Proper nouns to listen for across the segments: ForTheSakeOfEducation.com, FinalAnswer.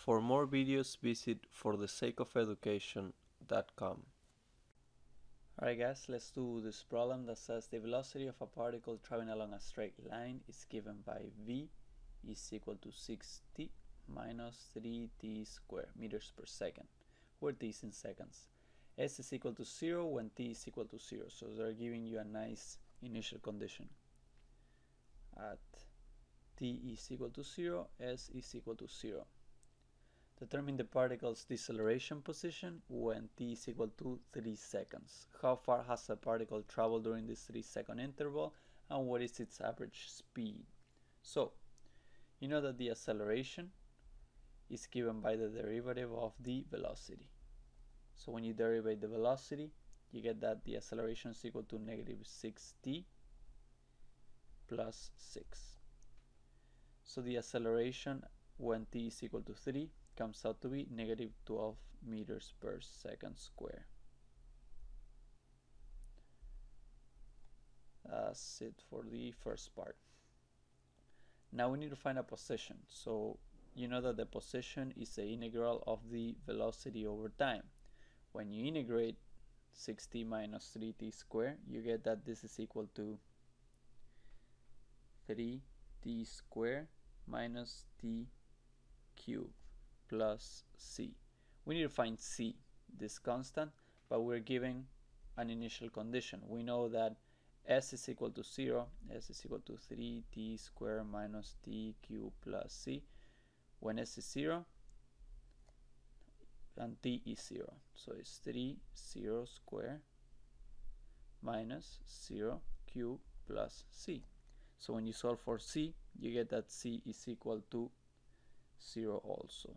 For more videos, visit ForTheSakeOfEducation.com. Alright guys, let's do this problem that says the velocity of a particle traveling along a straight line is given by v is equal to 6t minus 3t squared meters per second, where t is in seconds. S is equal to 0 when t is equal to 0, so they're giving you a nice initial condition. At t is equal to 0, s is equal to 0. Determine the particle's deceleration position when t is equal to 3 seconds. How far has the particle traveled during this 3-second interval, and what is its average speed? So, you know that the acceleration is given by the derivative of the velocity. So when you derive the velocity, you get that the acceleration is equal to negative 6t plus 6. So the acceleration when t is equal to 3 comes out to be negative 12 meters per second square. That's it for the first part. Now we need to find a position. So you know that the position is the integral of the velocity over time. When you integrate 6t minus 3t squared, you get that this is equal to 3t squared minus t cubed plus c. We need to find c, this constant, but we're given an initial condition. We know that s is equal to 0, s is equal to 3t squared minus t cubed plus c. When s is 0 and t is 0, so it's 3, 0 squared minus 0 cubed plus c. So when you solve for c, you get that c is equal to 0 also.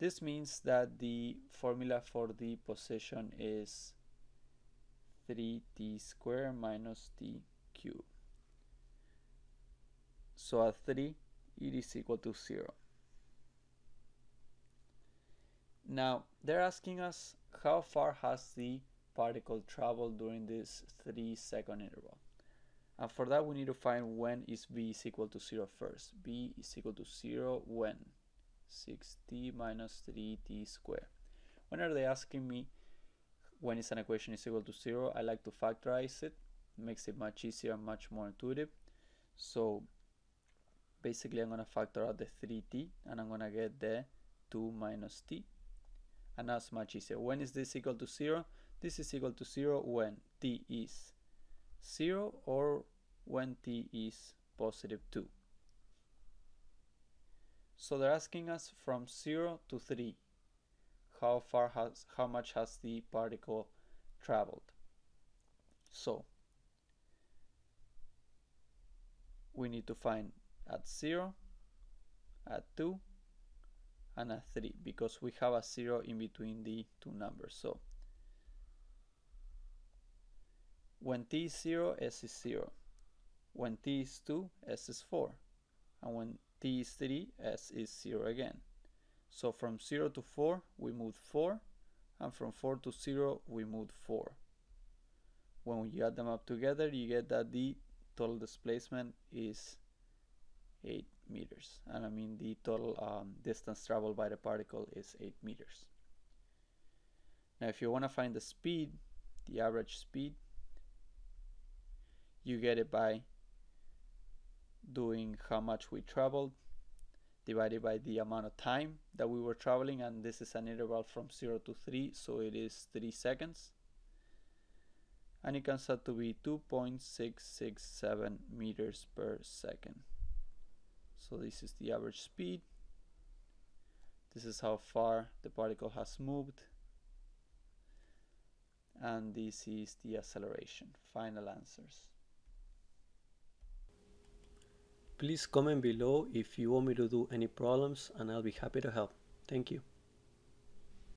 This means that the formula for the position is 3t squared minus t cubed. So at 3, it is equal to 0. Now, they're asking us how far has the particle traveled during this 3-second interval. And for that, we need to find when is v is equal to 0 first. V is equal to 0 when 6t minus 3t squared. Whenever they're asking me when is an equation is equal to 0, I like to factorize it. It makes it much easier and much more intuitive. So basically, I'm going to factor out the 3t, and I'm going to get the 2 minus t. And that's much easier. When is this equal to 0? This is equal to 0 when t is 0 or when t is positive 2. So they're asking us from 0 to 3, how much has the particle traveled. So we need to find at 0, at 2, and at 3, because we have a 0 in between the two numbers. So when t is 0, s is 0. When t is 2, s is 4. And when t is 3, s is 0 again. So from 0 to 4, we moved 4. And from 4 to 0, we moved 4. When you add them up together, you get that the total displacement is 8 meters. And I mean the total distance traveled by the particle is 8 meters. Now if you want to find the speed, the average speed, you get it by doing how much we traveled divided by the amount of time that we were traveling, and this is an interval from 0 to 3, so it is 3 seconds. And it comes out to be 2.667 meters per second. So this is the average speed. This is how far the particle has moved. And this is the acceleration. Final answers. Please comment below if you want me to do any problems, and I'll be happy to help. Thank you.